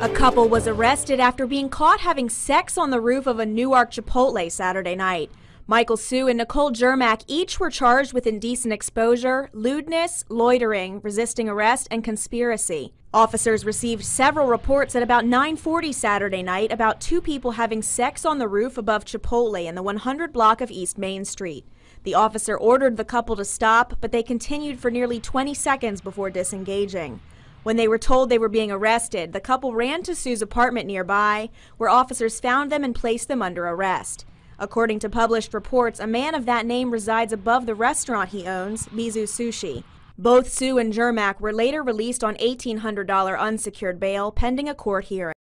A couple was arrested after being caught having sex on the roof of a Newark Chipotle Saturday night. Michael Sue and Nicole Germack each were charged with indecent exposure, lewdness, loitering, resisting arrest, and conspiracy. Officers received several reports at about 9:40 Saturday night about two people having sex on the roof above Chipotle in the 100 block of East Main Street. The officer ordered the couple to stop, but they continued for nearly 20 seconds before disengaging. When they were told they were being arrested, the couple ran to Sue's apartment nearby, where officers found them and placed them under arrest. According to published reports, a man of that name resides above the restaurant he owns, Mizu Sushi. Both Sue and Germack were later released on $1,800 unsecured bail pending a court hearing.